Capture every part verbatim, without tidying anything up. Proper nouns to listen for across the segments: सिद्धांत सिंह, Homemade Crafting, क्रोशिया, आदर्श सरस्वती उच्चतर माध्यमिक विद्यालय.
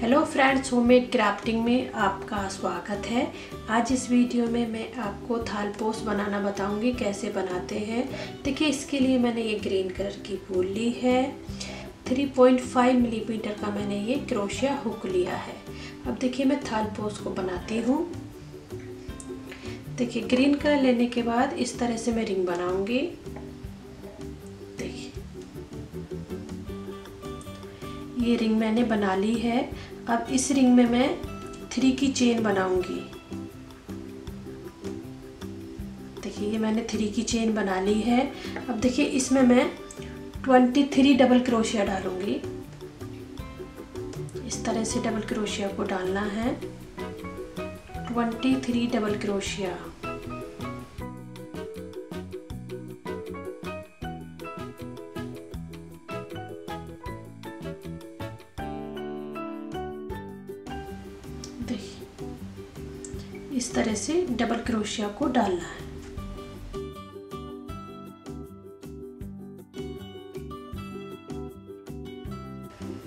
Hello friends, homemade crafting में आपका स्वागत है। आज इस वीडियो में मैं आपको थालपोस बनाना बताऊंगी कैसे बनाते हैं। देखिए, इसके लिए मैंने ये ग्रीन कलर की वूल ली है। तीन पॉइंट पाँच मिलीमीटर का मैंने ये क्रोशिया हुक लिया है। अब देखिए मैं थालपोस को बनाती हूँ। देखिए, ग्रीन कलर लेने के बाद इस तरह से मैं रिंग बनाऊँगी। ये रिंग मैंने बना ली है। अब इस रिंग में मैं थ्री की चेन बनाऊंगी। देखिए, ये मैंने थ्री की चेन बना ली है। अब देखिए, इसमें मैं ट्वेंटी थ्री डबल क्रोशिया डालूंगी। इस तरह से डबल क्रोशिया को डालना है, ट्वेंटी थ्री डबल क्रोशिया। देखिए, इस तरह से डबल क्रोशिया को डालना है।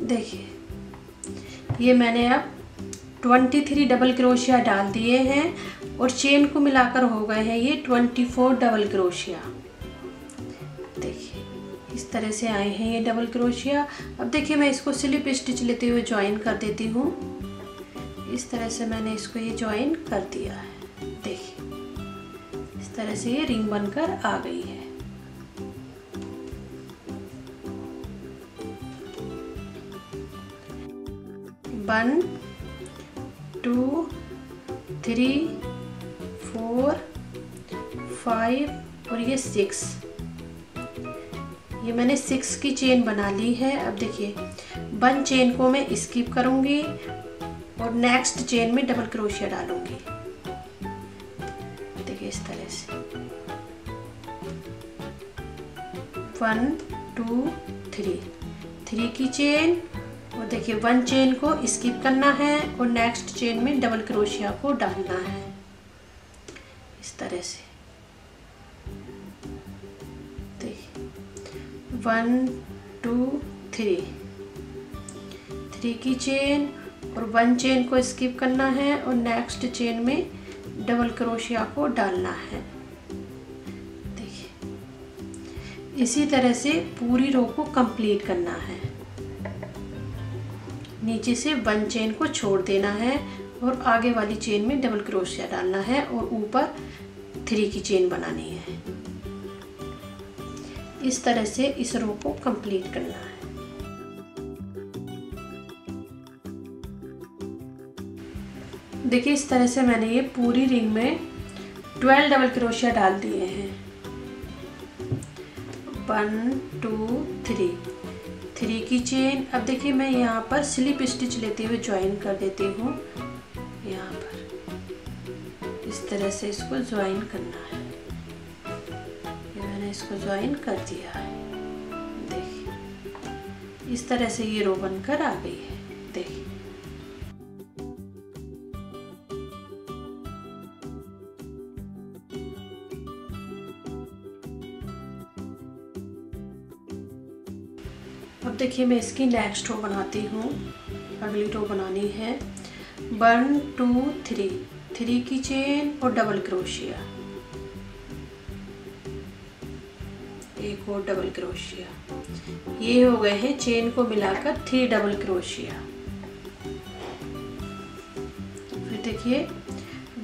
देखिए, ये मैंने अब तेईस डबल क्रोशिया डाल दिए हैं और चेन को मिलाकर हो गए हैं ये चौबीस डबल क्रोशिया। देखिए, इस तरह से आए हैं ये डबल क्रोशिया। अब देखिए, मैं इसको स्लिप स्टिच लेते हुए ज्वाइन कर देती हूँ। इस तरह से मैंने इसको ये ज्वाइन कर दिया है। देखिए, इस तरह से ये रिंग बनकर आ गई है। One two three four five और ये सिक्स, ये मैंने सिक्स की चेन बना ली है। अब देखिए, वन चेन को मैं स्किप करूंगी और नेक्स्ट चेन में डबल क्रोशिया डालूंगी। देखिए, इस तरह से वन टू थ्री, थ्री की चेन और देखिए वन चेन को स्किप करना है और नेक्स्ट चेन में डबल क्रोशिया को डालना है। इस तरह से देखिए, वन टू थ्री, थ्री की चेन और वन चेन को स्किप करना है और नेक्स्ट चेन में डबल क्रोशिया को डालना है। देखिए, इसी तरह से पूरी रो को कंप्लीट करना है। नीचे से वन चेन को छोड़ देना है और आगे वाली चेन में डबल क्रोशिया डालना है और ऊपर थ्री की चेन बनानी है। इस तरह से इस रो को कंप्लीट करना है। देखिए, इस तरह से मैंने ये पूरी रिंग में ट्वेल्व डबल क्रोशिया डाल दिए हैं। वन टू थ्री, थ्री की चेन। अब देखिए, मैं यहाँ पर स्लिप स्टिच लेते हुए ज्वाइन कर देती हूँ। यहाँ पर इस तरह से इसको ज्वाइन करना है। ये मैंने इसको ज्वाइन कर दिया है। देखिए, इस तरह से ये रो बनकर आ गई है। देखिए, अब देखिए मैं इसकी नेक्स्ट रो बनाती हूँ। अगली रो बनानी है। वन टू थ्री, थ्री की चेन और डबल क्रोशिया, एक और डबल क्रोशिया। ये हो गए हैं चेन को मिलाकर थ्री डबल क्रोशिया। फिर देखिए,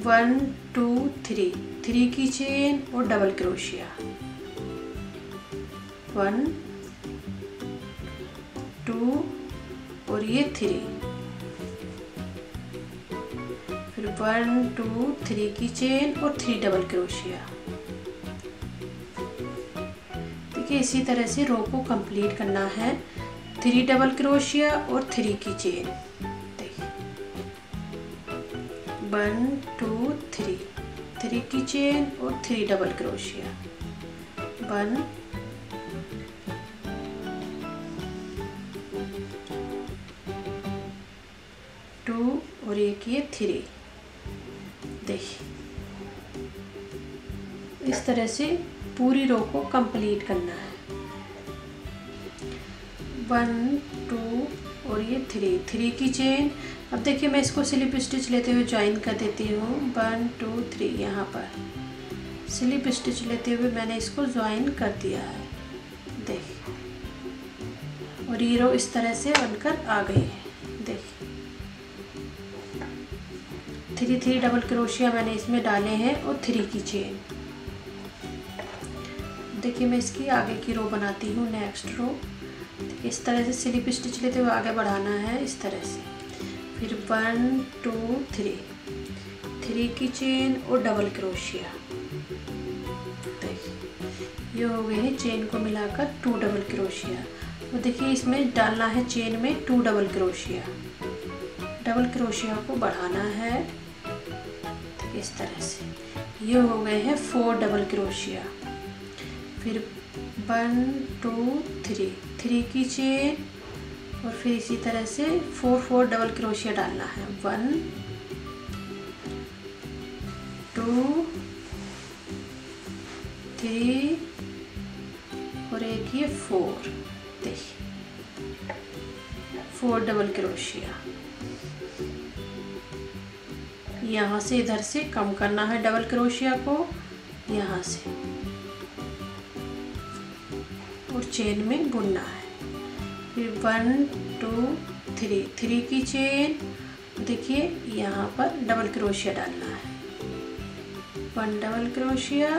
वन टू थ्री, थ्री की चेन और डबल क्रोशिया। वन टू और ये थ्री, फिर वन टू थ्री की चेन और थ्री डबल क्रोशिया। देखिए, इसी तरह से रो को कंप्लीट करना है। थ्री डबल क्रोशिया और थ्री की चेन। देखिए, वन टू थ्री, थ्री की चेन और थ्री डबल क्रोशिया। वन टू और एक ये थ्री। देखिए, इस तरह से पूरी रो को कंप्लीट करना है। वन टू और ये थ्री थ्री की चेन। अब देखिए मैं इसको स्लिप स्टिच लेते हुए ज्वाइन कर देती हूँ। वन टू थ्री यहाँ पर स्लिप स्टिच लेते हुए मैंने इसको ज्वाइन कर दिया है, देखिए। और ये रो इस तरह से बनकर आ गई है, देखिए। थ्री थ्री डबल क्रोशिया मैंने इसमें डाले हैं और थ्री की चेन। देखिए मैं इसकी आगे की रो बनाती हूँ, नेक्स्ट रो। इस तरह से स्लिप स्टिच लेते हुए आगे बढ़ाना है इस तरह से। फिर वन टू थ्री थ्री की चेन और डबल क्रोशिया, देखिए ये हो गए हैं चेन को मिलाकर टू डबल क्रोशिया। और देखिए इसमें डालना है चेन में टू डबल क्रोशिया, डबल क्रोशिया को बढ़ाना है इस तरह से। ये हो गए हैं फोर डबल क्रोशिया। फिर वन टू थ्री थ्री की चेन और फिर इसी तरह से फोर फोर डबल क्रोशिया डालना है। वन टू थ्री और एक ये फोर, देखिए फोर डबल क्रोशिया। यहाँ से इधर से कम करना है डबल क्रोशिया को, यहाँ से, और चेन में बुनना है। फिर वन टू थ्री थ्री की चेन, देखिए यहाँ पर डबल क्रोशिया डालना है। वन डबल क्रोशिया,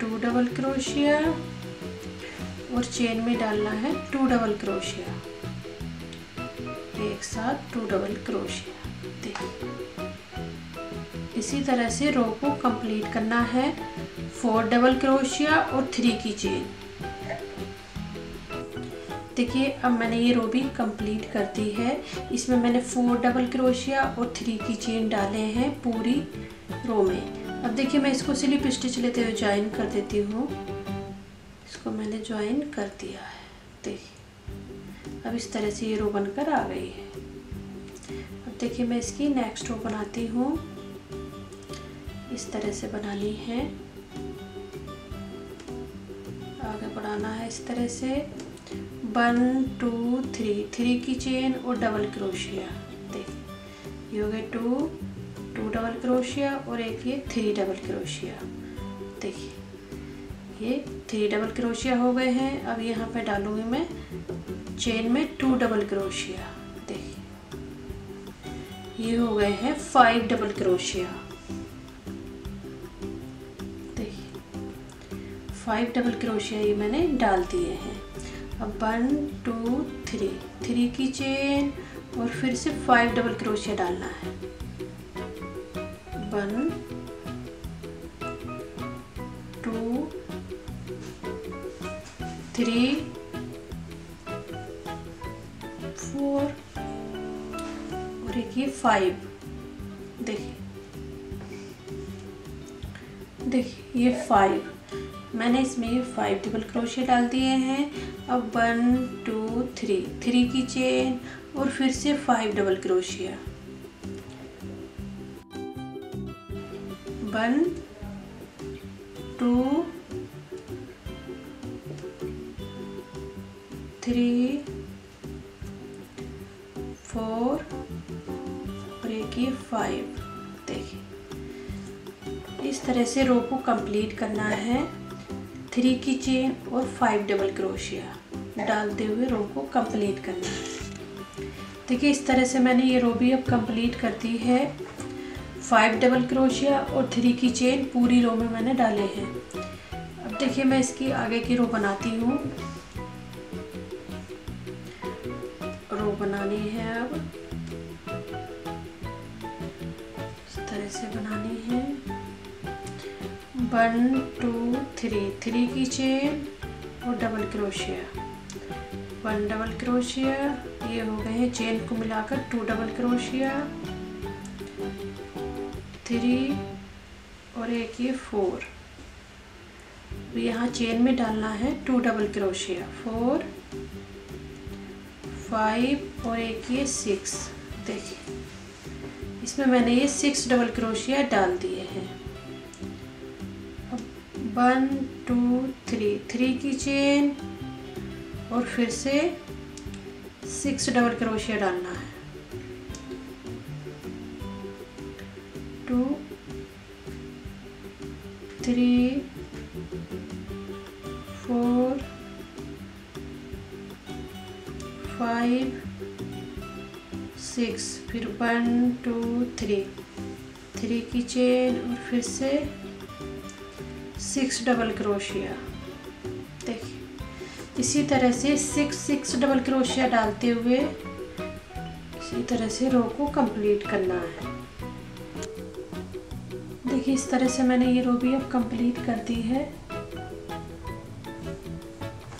टू डबल क्रोशिया और चेन में डालना है टू डबल क्रोशिया, एक साथ टू डबल क्रोशिया, देखिए। इसी तरह से रो को कंप्लीट करना है, फोर डबल क्रोशिया और थ्री की चेन। देखिए अब मैंने ये रो भी कंप्लीट कर दी है। इसमें मैंने फोर डबल क्रोशिया और थ्री की चेन डाले हैं पूरी रो में। अब देखिए मैं इसको स्लिप स्टिच लेते हुए ज्वाइन कर देती हूँ। इसको मैंने ज्वाइन कर दिया है, देखिए। अब इस तरह से ये रो बनकर आ गई है। अब देखिए मैं इसकी नेक्स्ट रो बनाती हूँ, इस तरह से बनानी है, आगे बढ़ाना है इस तरह से। वन टू थ्री थ्री की चेन और डबल क्रोशिया, देखिए ये हो गए टू टू डबल क्रोशिया और एक ये थ्री डबल क्रोशिया, देखिए ये थ्री डबल क्रोशिया हो गए हैं। अब यहाँ पे डालूंगी मैं चेन में टू डबल क्रोशिया, देखिए ये हो गए हैं फाइव डबल क्रोशिया, देखिए फाइव डबल क्रोशिया ये मैंने डाल दिए हैं। अब वन टू थ्री थ्री की चेन और फिर से फाइव डबल क्रोशिया डालना है। वन टू थ्री फोर और एक ये फाइव, देखिए देखिए ये फाइव मैंने इसमें ये फाइव डबल क्रोशिया डाल दिए हैं। अब वन टू थ्री थ्री की चेन और फिर से फाइव डबल क्रोशिया, वन टू थ्री फोर और एक ये फाइव, देखिए। इस तरह से रो को कंप्लीट करना है, थ्री की चेन और फाइव डबल क्रोशिया डालते हुए रो को कंप्लीट करना है। देखिए इस तरह से मैंने ये रो भी अब कंप्लीट कर दी है। फाइव डबल क्रोशिया और थ्री की चेन पूरी रो में मैंने डाले हैं। अब देखिए मैं इसकी आगे की रो बनाती हूँ। रो बनानी है, अब इस तरह से बनानी है। वन टू थ्री थ्री की चेन और डबल क्रोशिया, वन डबल क्रोशिया ये हो गए हैं चेन को मिलाकर टू डबल क्रोशिया, थ्री और एक ये फोर। यहाँ चेन में डालना है टू डबल क्रोशिया, फोर फाइव और एक ये सिक्स, देखिए इसमें मैंने ये सिक्स डबल क्रोशिया डाल दिए हैं। वन टू थ्री थ्री की चेन और फिर से सिक्स डबल क्रोशिया डालना है, two three four five six, फिर वन टू थ्री, थ्री की चेन और फिर से सिक्स डबल क्रोशिया। देखिए इसी तरह से सिक्स सिक्स डबल क्रोशिया डालते हुए इसी तरह से रो को कंप्लीट करना है। देखिए इस तरह से मैंने ये रो भी अब कंप्लीट कर दी है।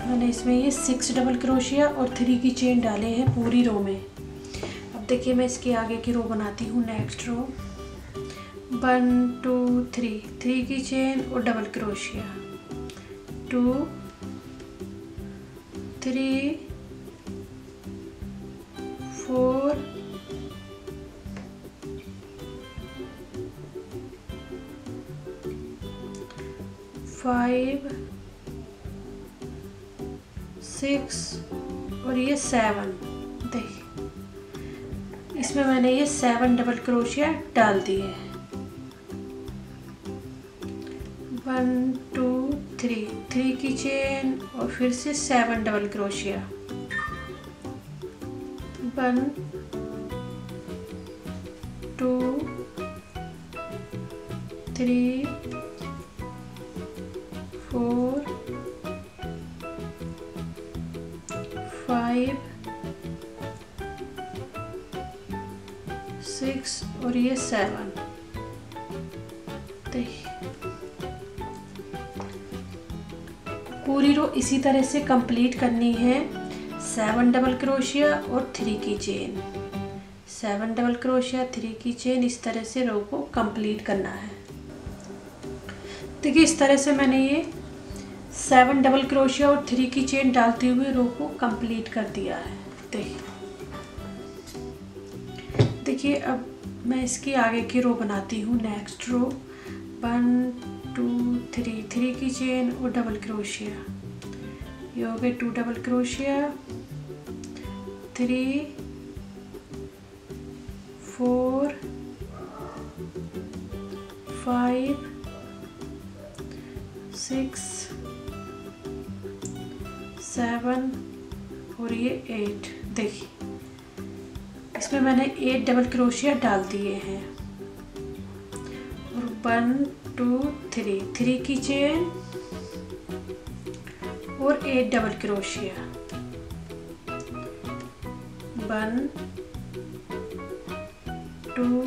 मैंने इसमें ये सिक्स डबल क्रोशिया और थ्री की चेन डाले हैं पूरी रो में। अब देखिए मैं इसके आगे की रो बनाती हूँ। Next row one two three, three की चेन और डबल क्रोशिया, two three four five six और ये सेवन। देखिए इसमें मैंने ये सेवन डबल क्रोशिया डाल दिए हैं। वन टू थ्री, थ्री की चेन और फिर से सेवन डबल क्रोशिया, one two three four five six और ये सेवन। देखिए पूरी रो इसी तरह से कंप्लीट करनी है। सेवन डबल क्रोशिया और थ्री की चेन, सेवन डबल क्रोशिया थ्री की चेन, इस तरह से रो को कंप्लीट करना है। देखिए इस तरह से मैंने ये सेवन डबल क्रोशिया और थ्री की चेन डालते हुए रो को कंप्लीट कर दिया है। देखिए देखिए अब मैं इसकी आगे की रो बनाती हूँ। Next row one two three, three की चेन और डबल क्रोशिया, ये हो गए टू डबल क्रोशिया, three four five six seven और ये एट। देखिए इसमें मैंने एट डबल क्रोशिया डाल दिए हैं। और वन टू थ्री, थ्री की चेन और एट डबल क्रोशिया, one two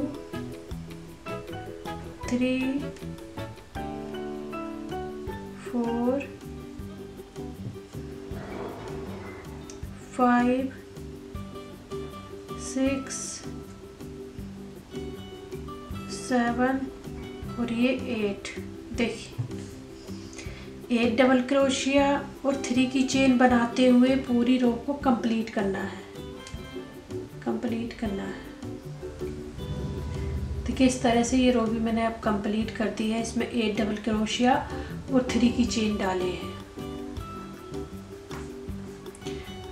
three four five six seven और ये एट। देखिए एट डबल क्रोशिया और थ्री की चेन बनाते हुए पूरी रो को कंप्लीट करना है, कंप्लीट करना है। देखिए इस तरह से ये रो भी मैंने अब कंप्लीट कर दी है। इसमें एट डबल क्रोशिया और थ्री की चेन डाले हैं।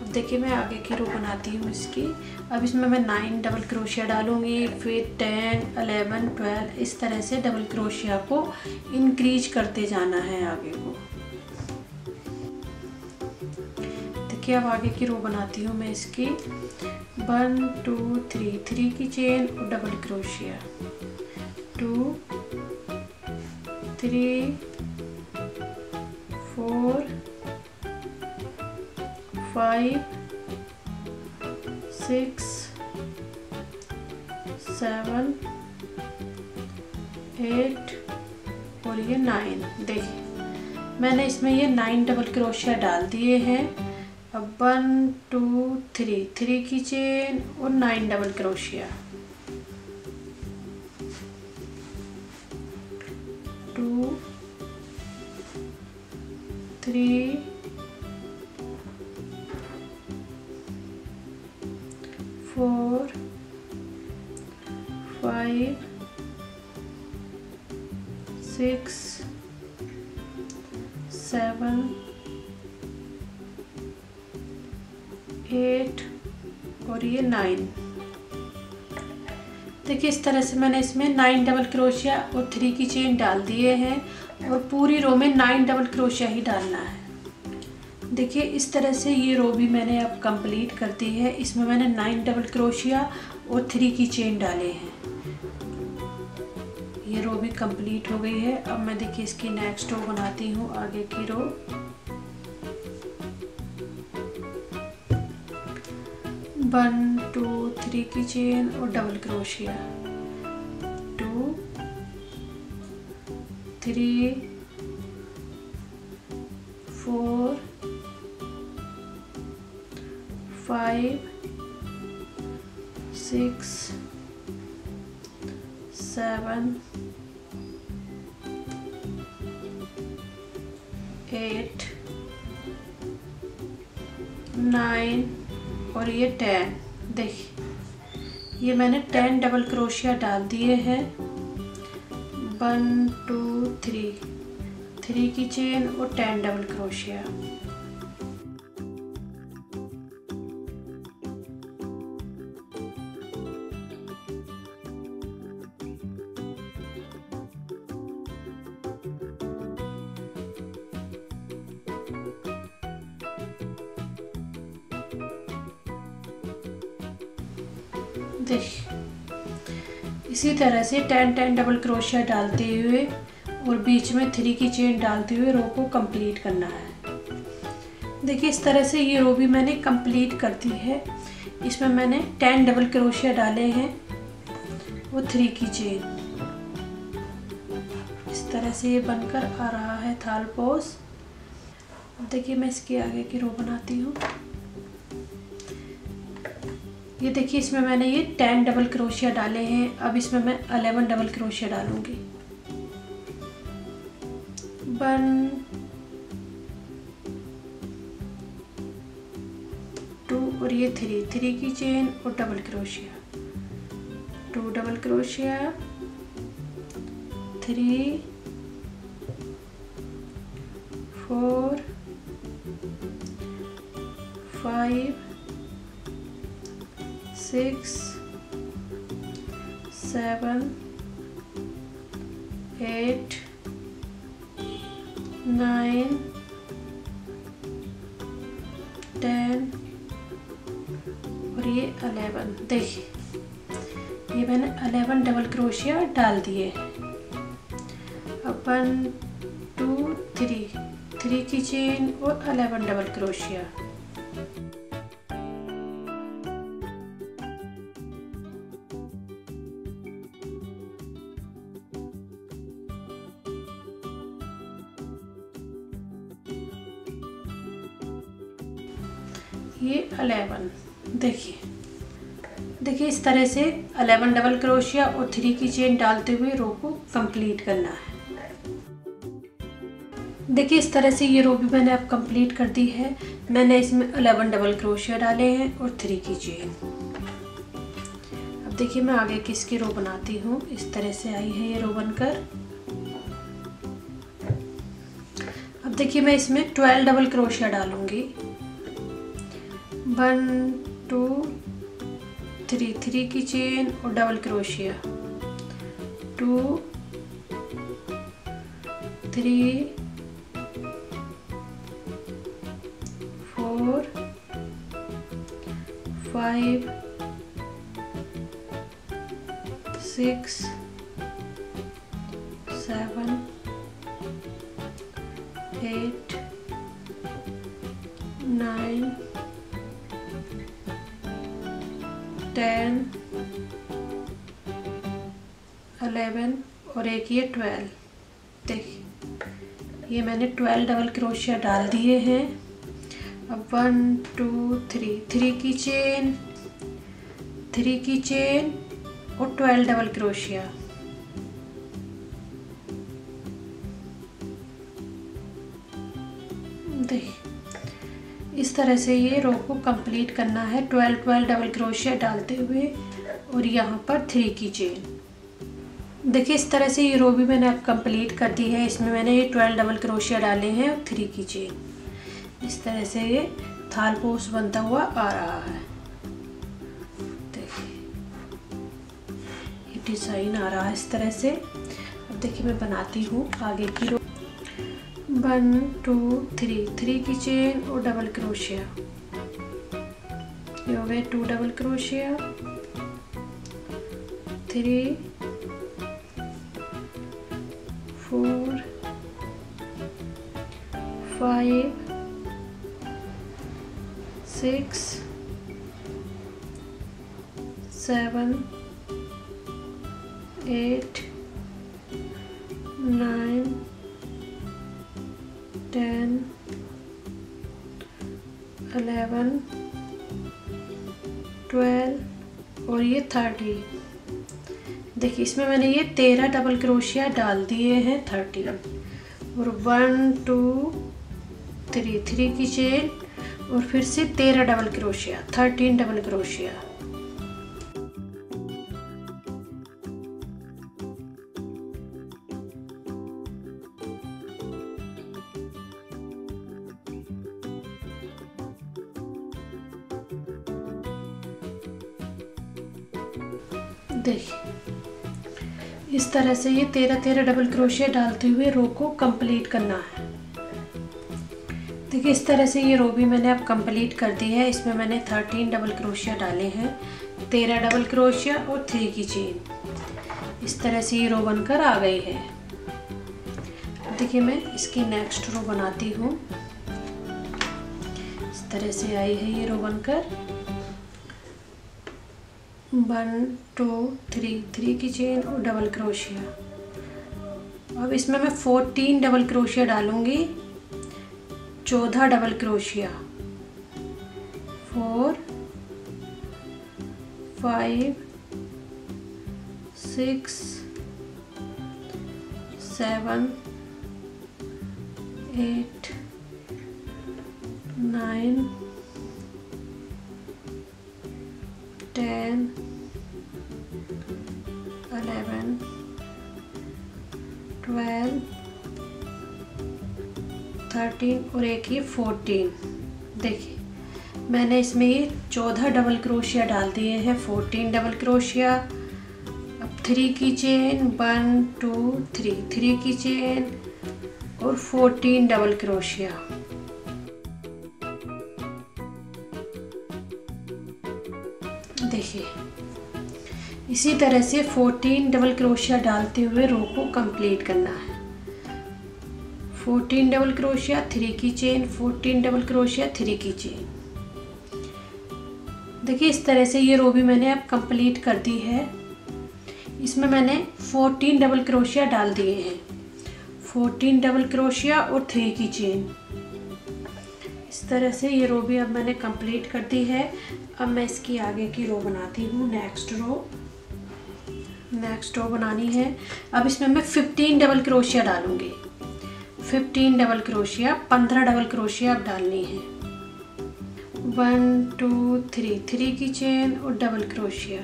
अब देखिए मैं आगे की रो बनाती हूँ इसकी। अब इसमें मैं नाइन डबल क्रोशिया डालूंगी, फिर टेन अलेवन ट्वेल्व, इस तरह से डबल क्रोशिया को इंक्रीज करते जाना है आगे को। देखिए अब आगे की रो बनाती हूँ मैं इसकी। वन टू थ्री, थ्री की चेन और डबल क्रोशिया, two three four five six seven eight और ये नाइन। देखिए मैंने इसमें ये नाइन डबल क्रोशिया डाल दिए हैं। अब वन टू थ्री, थ्री की चेन और नाइन डबल क्रोशिया, two three four five six seven eight और ये नाइन। देखिए इस तरह से मैंने इसमें नाइन डबल क्रोशिया और थ्री की चेन डाल दिए हैं और पूरी रो में नाइन डबल क्रोशिया ही डालना है। देखिए इस तरह से ये रो भी मैंने अब कंप्लीट कर दी है। इसमें मैंने नाइन डबल क्रोशिया और थ्री की चेन डाले हैं। ये रो भी कंप्लीट हो गई है। अब मैं देखिए इसकी नेक्स्ट रो बनाती हूँ, आगे की रो। वन टू थ्री की चेन और डबल क्रोशिया, two three four five six seven eight nine और ये टेन। देखिए ये मैंने टेन डबल क्रोशिया डाल दिए हैं। वन टू थ्री, थ्री की चेन और टेन डबल क्रोशिया। देखिए इसी तरह से टेन टेन डबल क्रोशिया डालते हुए और बीच में थ्री की चेन डालते हुए रो को कंप्लीट करना है। देखिए इस तरह से ये रो भी मैंने कंप्लीट कर दी है। इसमें मैंने टेन डबल क्रोशिया डाले हैं वो थ्री की चेन। इस तरह से ये बनकर आ रहा है थाल पोस। देखिए मैं इसके आगे की रो बनाती हूँ। ये देखिए इसमें मैंने ये टेन डबल क्रोशिया डाले हैं। अब इसमें मैं अलेवन डबल क्रोशिया डालूंगी। वन टू और ये थ्री, थ्री की चेन और डबल क्रोशिया, टू डबल क्रोशिया, three four five six seven eight nine ten और ये अलेवन। देखिए ये मैंने अलेवन डबल क्रोशिया डाल दिए। अपन टू थ्री, थ्री की चेन और अलेवन डबल क्रोशिया। ये अलेवन। देखिए देखिए इस तरह से अलेवन डबल क्रोशिया और थ्री की चेन डालते हुए रो को कंप्लीट करना है। देखिए इस तरह से ये रो भी मैंने अब कंप्लीट कर दी है। मैंने इसमें अलेवन डबल क्रोशिया डाले हैं और थ्री की चेन। अब देखिए मैं आगे किसकी रो बनाती हूँ। इस तरह से आई है ये रो बनकर। अब देखिए मैं इसमें ट्वेल्व डबल क्रोशिया डालूंगी। वन टू थ्री, थ्री की चेन और डबल क्रोशिया, two three four five six seven eight nine ten eleven और एक ये ट्वेल्व। देखिए ये मैंने ट्वेल्व डबल क्रोशिया डाल दिए हैं। अब वन टू थ्री, थ्री की चेन, थ्री की चेन और ट्वेल्व डबल क्रोशिया। देखिए इस तरह से ये रो को कंप्लीट करना है। ट्वेल्व ट्वेल्व डबल क्रोशिया डालते हुए और यहाँ पर थ्री की चेन। देखिए इस तरह से ये रो भी मैंने अब कंप्लीट कर दी है। इसमें मैंने ये ट्वेल्व डबल क्रोशिया डाले हैं और थ्री की चेन। इस तरह से ये थालपोस बनता हुआ आ रहा है। देखिए ये डिज़ाइन आ रहा है इस तरह से। अब देखिए मैं बनाती हूँ आगे की row. One two three, three की चेन और डबल क्रोशिया, ये हो गए टू डबल क्रोशिया, three, four, five, six, seven, eight, nine, ten, eleven, twelve और ये थर्टी। देखिए इसमें मैंने ये तेरह डबल क्रोशिया डाल दिए हैं थर्टी रंग। और वन टू थ्री, थ्री की चेन और फिर से तेरह डबल क्रोशिया, थर्टीन डबल क्रोशिया। देखिए इस तरह से ये तेरह तेरह डबल क्रोशिया डालते हुए रो को कंप्लीट करना है। देखिए इस तरह से ये रो भी मैंने अब कंप्लीट कर दी है। इसमें मैंने थर्टीन डबल क्रोशिया डाले हैं, तेरह डबल क्रोशिया और थ्री की चेन। इस तरह से ये रो बनकर आ गई है। अब देखिए मैं इसकी नेक्स्ट रो बनाती हूँ। इस तरह से आई है ये रो बनकर। वन टू थ्री, थ्री की चेन और डबल क्रोशिया। अब इसमें मैं फोर्टीन डबल क्रोशिया डालूँगी, चौदह डबल क्रोशिया, four, five, six, seven, eight, nine, ten, eleven, twelve, thirteen और एक ही फोर्टीन। देखिए मैंने इसमें ये चौदह डबल क्रोशिया डाल दिए हैं, फोर्टीन डबल क्रोशिया। अब थ्री की chain, one two three, three की चेन और फोर्टीन डबल क्रोशिया। देखिए इसी तरह से फोर्टीन डबल क्रोशिया डालते हुए रो को कंप्लीट करना है। फोर्टीन डबल क्रोशिया, थ्री की चेन, फोर्टीन डबल क्रोशिया, थ्री की चेन। देखिए इस तरह से ये रो भी मैंने अब कंप्लीट कर दी है। इसमें मैंने फोर्टीन डबल क्रोशिया डाल दिए हैं, फोर्टीन डबल क्रोशिया और थ्री की चेन। इस तरह से ये रो भी अब मैंने कंप्लीट कर दी है। अब मैं इसकी आगे की रो बनाती हूँ, नेक्स्ट रो। नेक्स्ट रो बनानी है। अब इसमें मैं फिफ्टीन डबल क्रोशिया डालूँगी, फिफ्टीन डबल क्रोशिया, पंद्रह डबल क्रोशिया अब डालनी है। वन टू थ्री, थ्री की चेन और डबल क्रोशिया।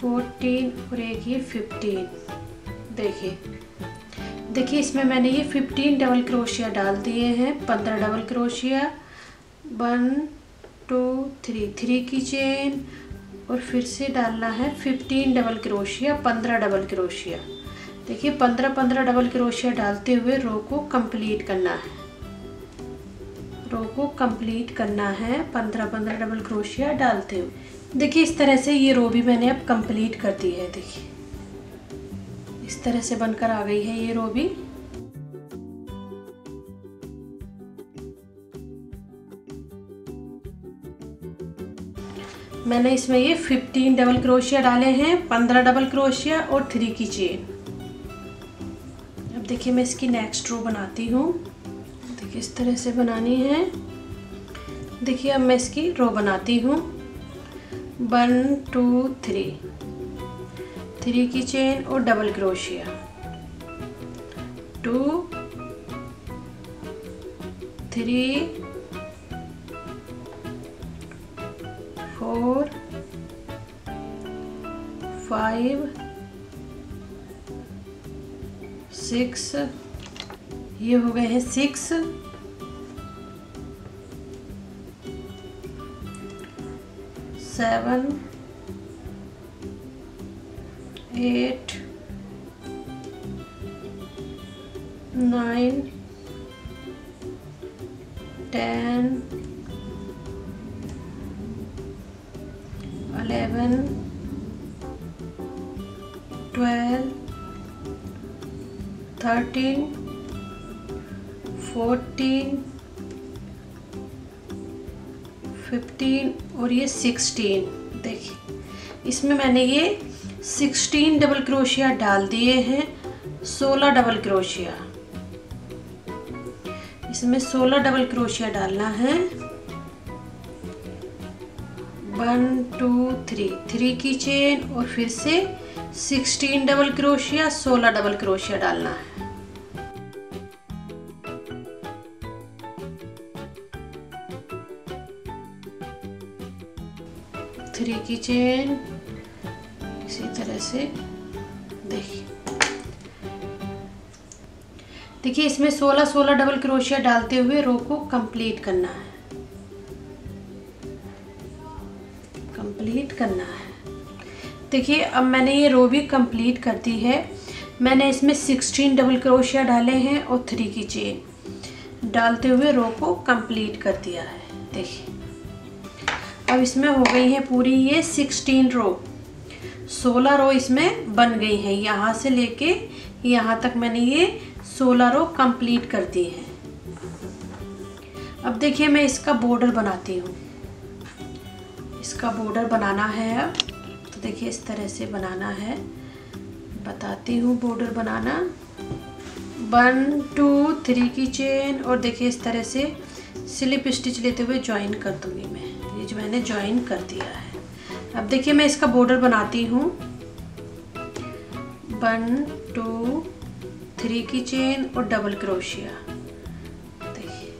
फोर्टीन और एक ये फिफ्टीन। देखिए देखिए इसमें मैंने ये फिफ्टीन डबल क्रोशिया डाल दिए हैं, पंद्रह डबल क्रोशिया, वन टू थ्री, थ्री की चेन और फिर से डालना है फिफ्टीन डबल क्रोशिया, पंद्रह डबल क्रोशिया। देखिए पंद्रह पंद्रह डबल क्रोशिया डालते हुए रो को कंप्लीट करना है। रो को कंप्लीट करना है पंद्रह पंद्रह डबल क्रोशिया डालते हुए। देखिए इस तरह से ये रो भी मैंने अब कंप्लीट कर दी है। देखिए इस तरह से बनकर आ गई है ये रो भी। मैंने इसमें ये फिफ्टीन डबल क्रोशिया डाले हैं, पंद्रह डबल क्रोशिया और थ्री की चेन। अब देखिए मैं इसकी नेक्स्ट रो बनाती हूँ। देखिए इस तरह से बनानी है। देखिए अब मैं इसकी रो बनाती हूँ। वन टू थ्री, थ्री की चेन और डबल क्रोशिया, two three four five six, ये हो गए हैं six. Seven eight nine ten eleven twelve thirteen fourteen fifteen और ये सिक्सटीन। देखिए इसमें मैंने ये सिक्सटीन डबल क्रोशिया डाल दिए हैं, सोलह डबल क्रोशिया, इसमें सोलह डबल क्रोशिया डालना है। वन टू थ्री, थ्री की चेन और फिर से सिक्सटीन डबल क्रोशिया, सोलह डबल क्रोशिया डालना है। थ्री की चेन इसी तरह से, देखिए देखिए इसमें सोलह सोलह डबल क्रोशिया डालते हुए रो को कंप्लीट करना है, कंप्लीट करना है। देखिए अब मैंने ये रो भी कंप्लीट कर दी है। मैंने इसमें सिक्सटीन डबल क्रोशिया डाले हैं और थ्री की चेन डालते हुए रो को कंप्लीट कर दिया है। देखिए अब इसमें हो गई है पूरी ये सिक्सटीन रो, सोलह रो इसमें बन गई है। यहाँ से लेके यहाँ तक मैंने ये सोलह रो कंप्लीट कर दी है। अब देखिए मैं इसका बॉर्डर बनाती हूँ, इसका बॉर्डर बनाना है। अब तो देखिए इस तरह से बनाना है, बताती हूँ बॉर्डर बनाना। वन टू थ्री की चेन और देखिए इस तरह से स्लिप स्टिच लेते हुए ज्वाइन कर दूँगी मैं, ये जो मैंने ज्वाइन कर दिया है। अब देखिए मैं इसका बॉर्डर बनाती हूँ। वन टू थ्री की चेन और डबल क्रोशिया, देखिए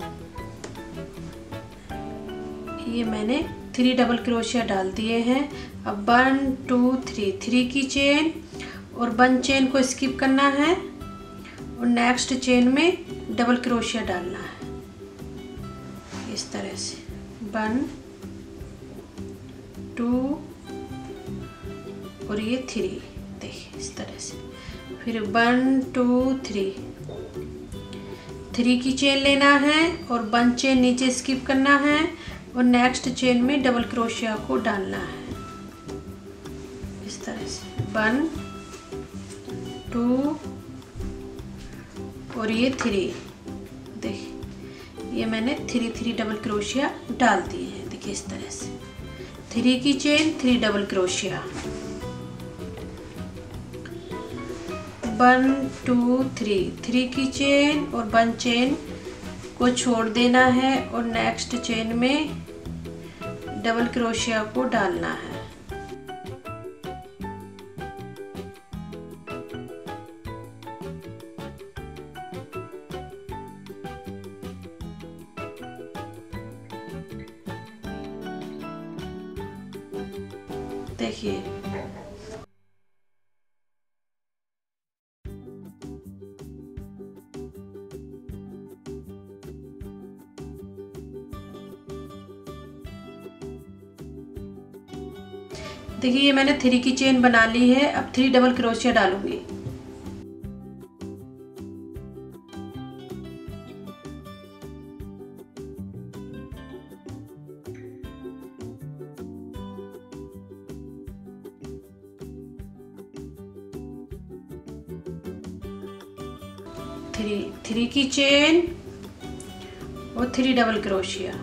ये मैंने थ्री डबल क्रोशिया डाल दिए हैं। अब वन टू थ्री, थ्री की चेन और वन चेन को स्किप करना है और नेक्स्ट चेन में डबल क्रोशिया डालना है, इस तरह से। वन टू और ये थ्री, देखिए इस तरह से। फिर वन टू थ्री, थ्री की चेन लेना है और वन चेन नीचे स्किप करना है और नेक्स्ट चेन में डबल क्रोशिया को डालना है, इस तरह से। वन टू और ये थ्री, देखिए ये मैंने थ्री थ्री डबल क्रोशिया डाल दी है, देखिए इस तरह से। थ्री की चेन, थ्री डबल क्रोशिया, वन टू थ्री, थ्री की चेन और वन चेन को छोड़ देना है और नेक्स्ट चेन में डबल क्रोशिया को डालना है। देखिए देखिए ये मैंने थ्री की चेन बना ली है। अब थ्री डबल क्रोशिया डालूंगी, थ्री थ्री की चेन और थ्री डबल क्रोशिया।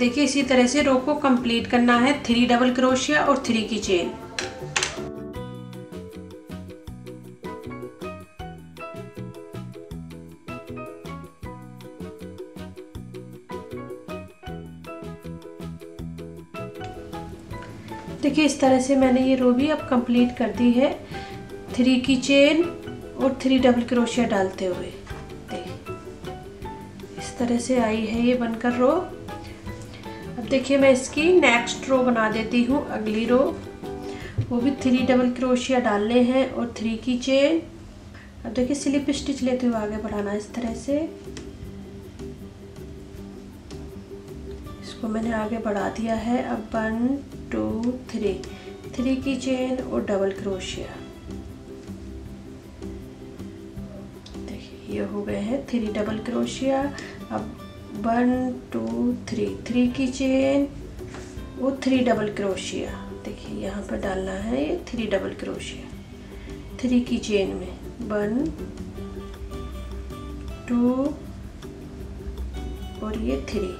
देखिए इसी तरह से रो को कंप्लीट करना है, थ्री डबल क्रोशिया और थ्री की चेन। देखिए इस तरह से मैंने ये रो भी अब कंप्लीट कर दी है, थ्री की चेन और थ्री डबल क्रोशिया डालते हुए। देखिए इस तरह से आई है ये बनकर रो। अब देखिए मैं इसकी नेक्स्ट रो बना देती हूँ, अगली रो, वो भी थ्री डबल क्रोशिया डालने हैं और थ्री की चेन। अब देखिए स्लिप स्टिच लेते हुए आगे बढ़ाना इस तरह से। इसको मैंने आगे बढ़ा दिया है। अब वन टू थ्री, थ्री की चेन और डबल क्रोशिया। देखिए ये हो गए हैं थ्री डबल क्रोशिया। अब वन टू थ्री, थ्री की चेन और थ्री डबल क्रोशिया। देखिए यहाँ पर डालना है ये थ्री डबल क्रोशिया, थ्री की चेन में वन टू और ये थ्री।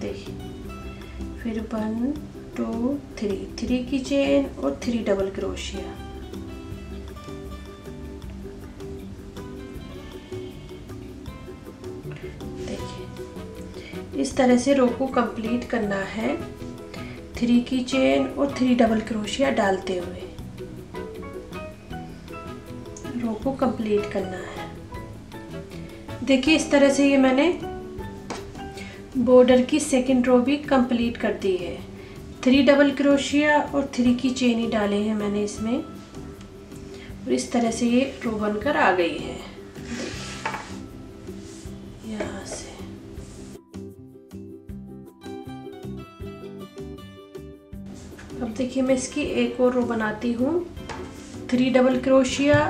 देखिए फिर वन टू थ्री, थ्री की चेन और थ्री डबल क्रोशिया। देखिए इस तरह से रो को कंप्लीट करना है, थ्री की चेन और थ्री डबल क्रोशिया डालते हुए रो को कंप्लीट करना है। देखिए इस तरह से ये मैंने बॉर्डर की सेकंड रो भी कंप्लीट कर दी है, थ्री डबल क्रोशिया और थ्री की चेन ही डाले हैं मैंने इसमें, और इस तरह से ये रो बनकर आ गई है। यहाँ से अब देखिए मैं इसकी एक और रो बनाती हूँ, थ्री डबल क्रोशिया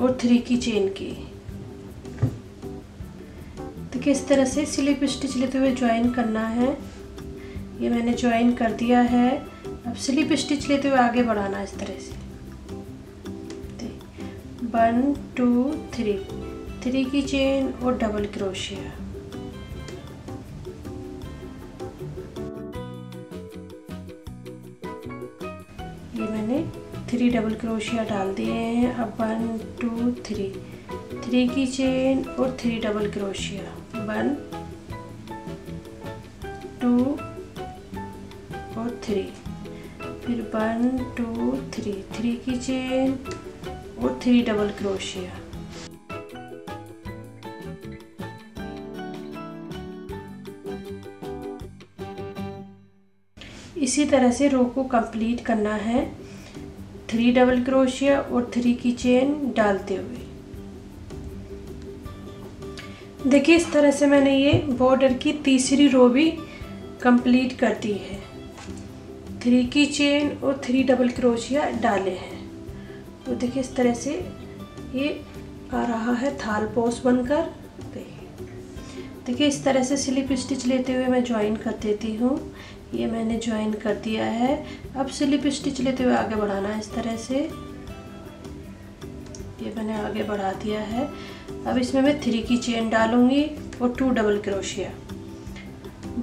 और थ्री की चेन की। देखिए इस तरह से स्लिप स्टिच लेते हुए ज्वाइन करना है, ये मैंने ज्वाइन कर दिया है। अब स्लिप स्टिच लेते हुए आगे बढ़ाना इस तरह से। वन टू थ्री, थ्री की चेन और डबल क्रोशिया। ये मैंने थ्री डबल क्रोशिया डाल दिए हैं। अब वन टू थ्री, थ्री की चेन और थ्री डबल क्रोशिया, वन टू और थ्री, फिर वन टू थ्री, थ्री की चेन और थ्री डबल क्रोशिया। इसी तरह से रो को कंप्लीट करना है, थ्री डबल क्रोशिया और थ्री की चेन डालते हुए। देखिए इस तरह से मैंने ये बॉर्डर की तीसरी रो भी कंप्लीट कर दी है, थ्री की चेन और थ्री डबल क्रोशिया डाले हैं। तो देखिए इस तरह से ये आ रहा है थाल पोस्ट बनकर। देखिए देखिए इस तरह से स्लिप स्टिच लेते हुए मैं ज्वाइन कर देती हूँ, ये मैंने ज्वाइन कर दिया है। अब स्लिप स्टिच लेते हुए आगे बढ़ाना है इस तरह से, ये मैंने आगे बढ़ा दिया है। अब इसमें मैं थ्री की चेन डालूँगी और टू डबल क्रोशिया,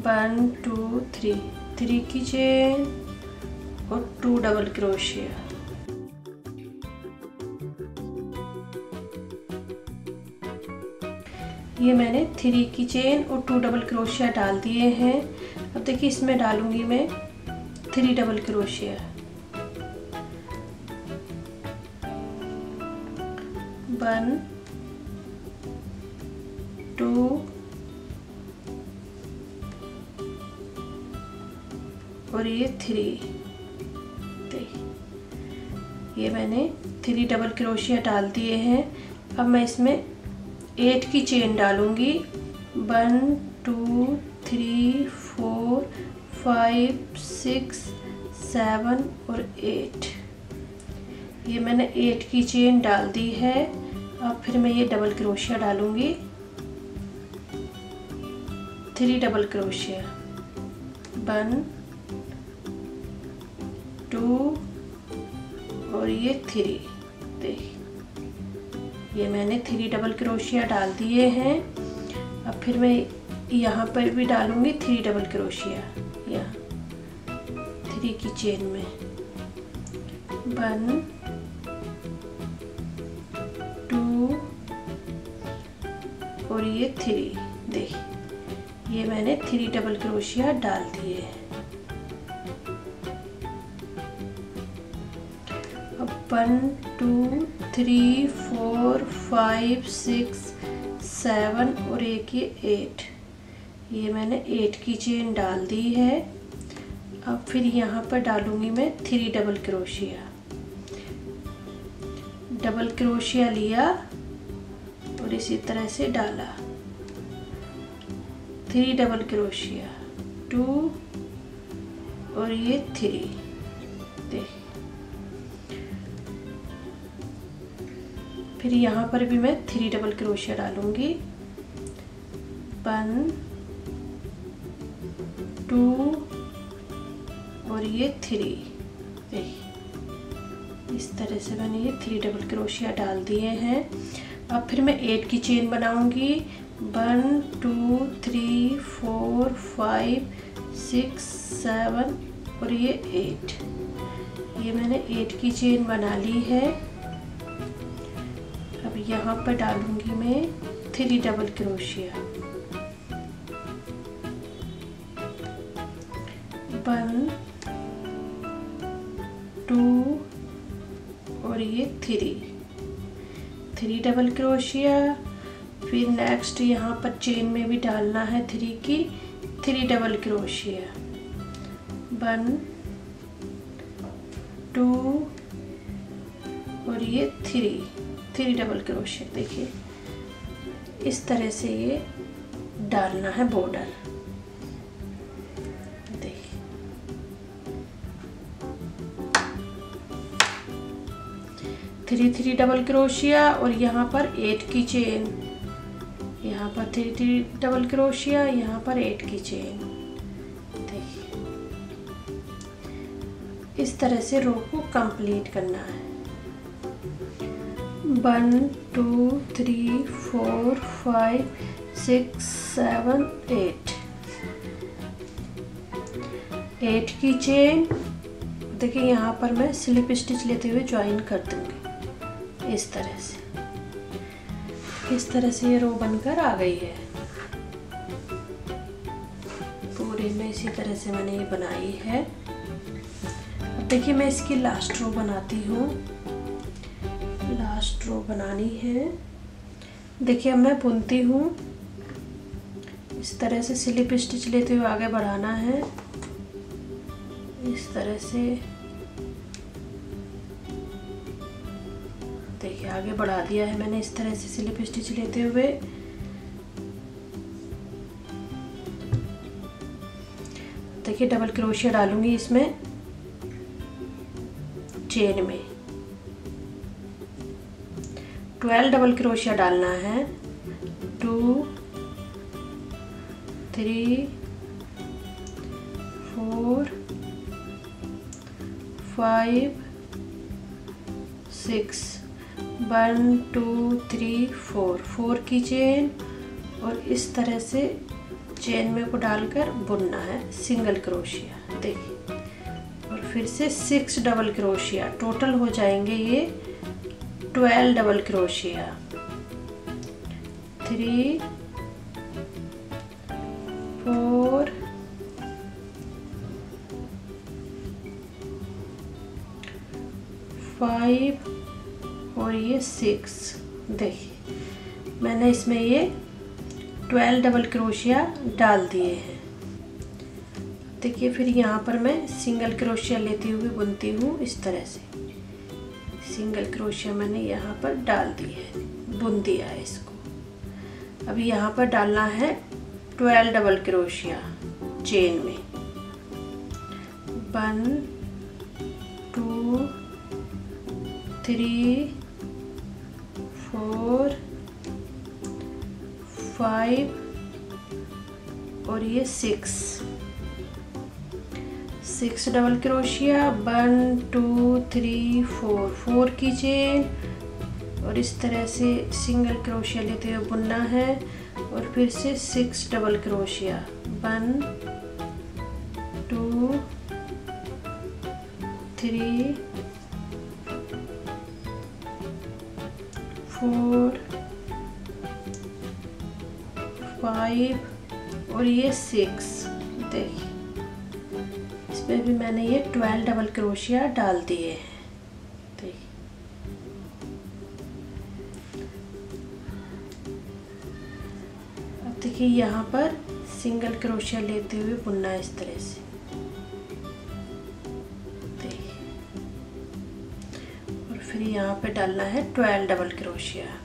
वन टू थ्री, थ्री की चेन और टू डबल क्रोशिया। ये मैंने थ्री की चेन और टू डबल क्रोशिया डाल दिए हैं। अब देखिए इसमें डालूंगी मैं थ्री डबल क्रोशिया, वन टू और ये थ्री। देखिए ये मैंने थ्री डबल क्रोशिया डाल दिए हैं। अब मैं इसमें एट की चेन डालूंगी, one two three four five six seven और एट। ये मैंने एट की चेन डाल दी है। अब फिर मैं ये डबल क्रोशिया डालूंगी, थ्री डबल क्रोशिया, वन टू और ये थ्री। देखिए ये मैंने थ्री डबल क्रोशिया डाल दिए हैं। अब फिर मैं यहाँ पर भी डालूंगी थ्री डबल क्रोशिया, यहाँ थ्री की चेन में वन टू और ये थ्री। देखिए ये मैंने थ्री डबल क्रोशिया डाल दिए हैं। One two three four five six seven और एक ये एट, ये मैंने एट की चेन डाल दी है। अब फिर यहाँ पर डालूंगी मैं थ्री डबल क्रोशिया, डबल क्रोशिया लिया और इसी तरह से डाला थ्री डबल क्रोशिया टू और ये थ्री। देखिए फिर यहाँ पर भी मैं थ्री डबल क्रोशिया डालूंगी, वन टू और ये थ्री। देखिए इस तरह से मैंने ये थ्री डबल क्रोशिया डाल दिए हैं। अब फिर मैं एट की चेन बनाऊंगी, one two three four five six seven और ये एट, ये मैंने एट की चेन बना ली है। यहाँ पर डालूंगी मैं थ्री डबल क्रोशिया, वन टू और ये थ्री, थ्री डबल क्रोशिया। फिर नेक्स्ट यहाँ पर चेन में भी डालना है थ्री की, थ्री डबल क्रोशिया, वन टू और ये थ्री, थ्री डबल क्रोशिया। देखिए इस तरह से ये डालना है बॉर्डर। देखिए थ्री थ्री डबल क्रोशिया और यहाँ पर एट की चेन, यहाँ पर थ्री थ्री डबल क्रोशिया, यहाँ पर एट की चेन। देखिए इस तरह से रो को कंप्लीट करना है, one two three four five six seven eight, eight की चेन। देखिए यहाँ पर मैं स्लिप स्टिच लेते हुए ज्वाइन कर दूंगी इस तरह से। इस तरह से ये रो बनकर आ गई है। पूरे में इसी तरह से मैंने ये बनाई है। देखिए मैं इसकी लास्ट रो बनाती हूँ, लास्ट रो बनानी है। देखिए अब मैं बुनती हूँ इस तरह से, स्लिप स्टिच लेते हुए आगे बढ़ाना है इस तरह से। देखिए आगे बढ़ा दिया है मैंने इस तरह से स्लिप स्टिच लेते हुए। देखिए डबल क्रोशिया डालूंगी इसमें चेन में, ट्वेल्व डबल क्रोशिया डालना है, two three four five six, one two three four, four की चेन और इस तरह से चेन में को डालकर बुनना है सिंगल क्रोशिया। देखिए और फिर से सिक्स डबल क्रोशिया, टोटल हो जाएंगे ये ट्वेल्व डबल क्रोशिया, थ्री फोर फाइव और ये सिक्स। देखिए मैंने इसमें ये ट्वेल्व डबल क्रोशिया डाल दिए हैं। देखिए फिर यहाँ पर मैं सिंगल क्रोशिया लेती हुई बुनती हूँ इस तरह से। सिंगल क्रोशिया मैंने यहाँ पर डाल दी है, बुन दिया है इसको। अभी यहाँ पर डालना है ट्वेल्व डबल क्रोशिया चेन में, one two three four five और ये सिक्स, सिक्स डबल क्रोशिया, one two three four, four की चेन और इस तरह से सिंगल क्रोशिया लेते हुए बुनना है और फिर से सिक्स डबल क्रोशिया, one two three four five और ये सिक्स। देखिए इस पर भी मैंने ये ट्वेल्व डबल क्रोशिया डाल दिए हैं। देखिए यहाँ पर सिंगल क्रोशिया लेते हुए बुनना है इस तरह से। देखिए और फिर यहाँ पे डालना है ट्वेल्व डबल क्रोशिया।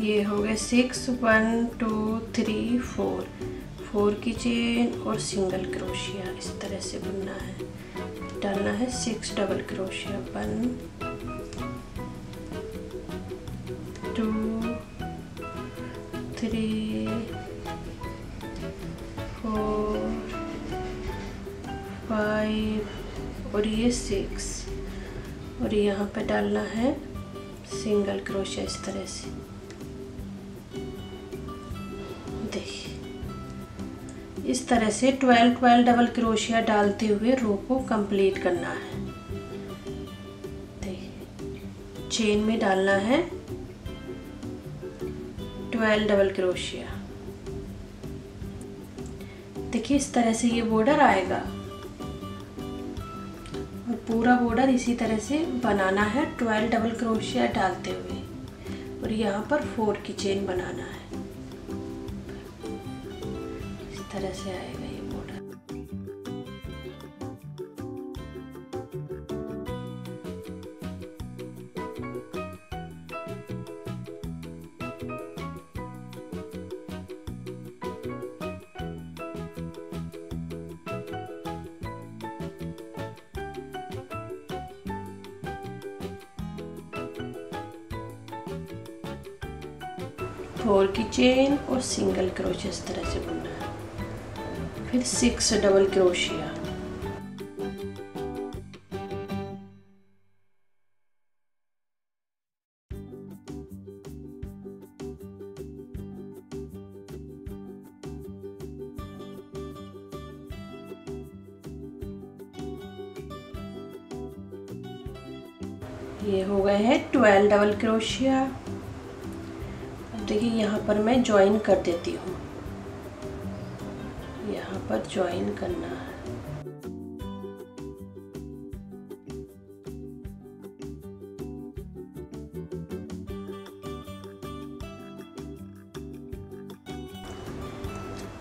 ये हो गए six, one two three four, four की चेन और सिंगल क्रोशिया इस तरह से बुनना है। डालना है सिक्स डबल क्रोशिया, one two three four five और ये सिक्स, और यहाँ पे डालना है सिंगल क्रोशिया इस तरह से। इस तरह से ट्वेल्व ट्वेल्व डबल क्रोशिया डालते हुए रो को कंप्लीट करना है। देखिए चेन में डालना है ट्वेल्व डबल क्रोशिया। देखिए इस तरह से ये बॉर्डर आएगा और पूरा बॉर्डर इसी तरह से बनाना है ट्वेल्व डबल क्रोशिया डालते हुए, और यहाँ पर फोर की चेन बनाना है। तरह से आएगा ये बॉर्डर। फोर की चेन और सिंगल क्रोशिया इस तरह से बुनना है, फिर सिक्स डबल क्रोशिया। ये हो गए हैं ट्वेल्व डबल क्रोशिया। अब देखिए यहाँ पर मैं ज्वाइन कर देती हूँ, यहाँ पर ज्वाइन करना है।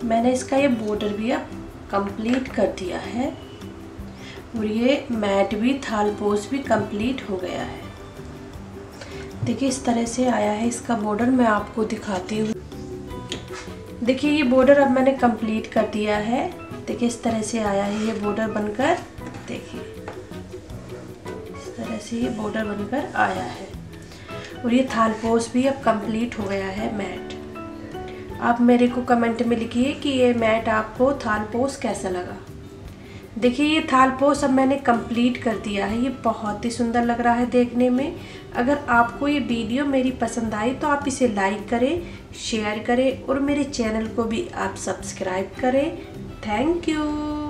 मैंने इसका ये बॉर्डर भी अब कंप्लीट कर दिया है और ये मैट भी, थालपोस भी कंप्लीट हो गया है। देखिए इस तरह से आया है इसका बॉर्डर, मैं आपको दिखाती हूँ। देखिए ये बॉर्डर अब मैंने कंप्लीट कर दिया है। देखिए इस तरह से आया है ये बॉर्डर बनकर। देखिए इस तरह से ये बॉर्डर बनकर आया है और ये थालपोस भी अब कंप्लीट हो गया है मैट। आप मेरे को कमेंट में लिखिए कि ये मैट आपको थालपोस कैसा लगा। देखिए ये थालपोस अब मैंने कंप्लीट कर दिया है, ये बहुत ही सुंदर लग रहा है देखने में। अगर आपको ये वीडियो मेरी पसंद आई तो आप इसे लाइक करें, शेयर करें और मेरे चैनल को भी आप सब्सक्राइब करें। Thank you.